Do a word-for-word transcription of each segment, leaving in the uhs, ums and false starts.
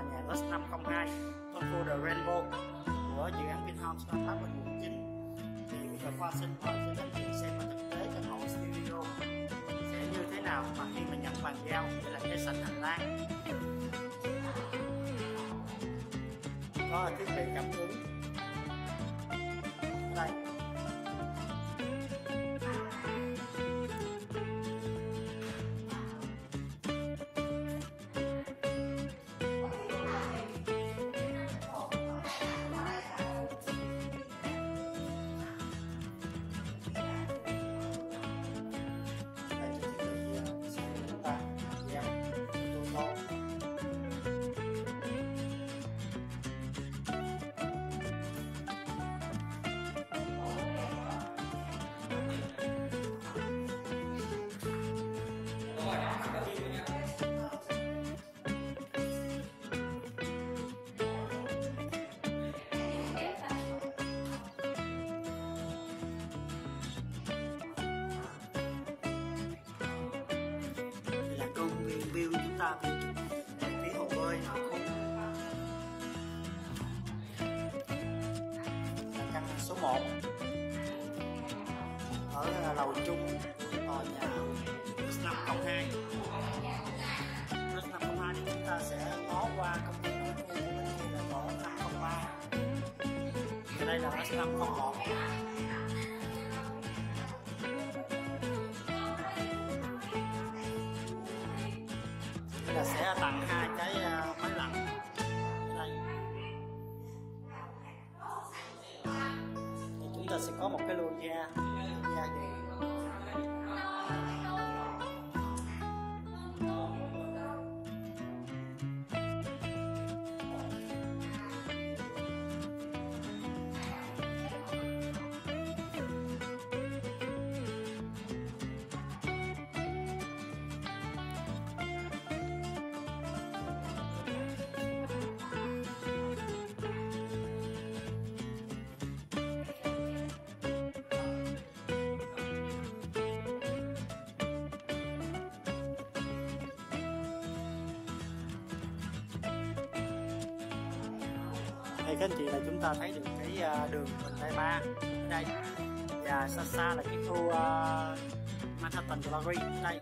tòa nhà S năm không hai trong khu The Rainbow của dự án Vinhomes Grand Park quận quận chín. Thì Nguyễn Khoa xin mời quý anh chị xem và thực tế căn hộ studio sẽ như thế nào mà khi mình nhận bàn giao như là cái sảnh hành lang có thiết kế cảm hứng đây. Là phía hồ bơi họ không căn số một ở lầu chung tòa nhà S năm không hai. S năm không hai thì chúng ta sẽ ngó qua công viên Hồ Bơi bên kia là ngõ S năm không ba. Thì đây là S năm không một. Là sẽ tặng hai cái máy lạnh đây. Thì chúng ta sẽ có một cái lô da, lô da gì? Đây các anh chị là chúng ta thấy được cái đường Bình Tây ba ở đây, và xa xa là cái khu uh, Manhattan Gallery ở đây.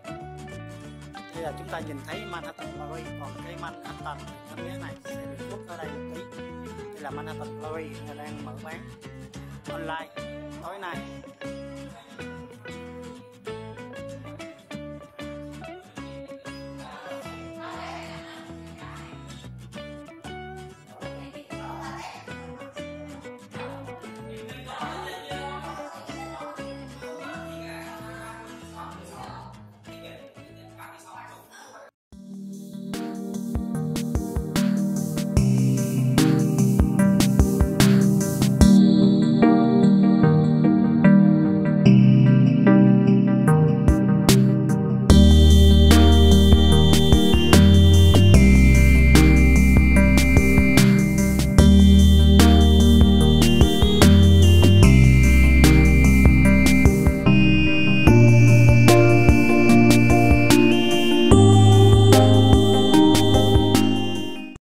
Đây là chúng ta nhìn thấy Manhattan Gallery, còn cái Manhattan cái mé này sẽ bị rút ở đây một tí. Đây là Manhattan Gallery đang mở bán online tối nay.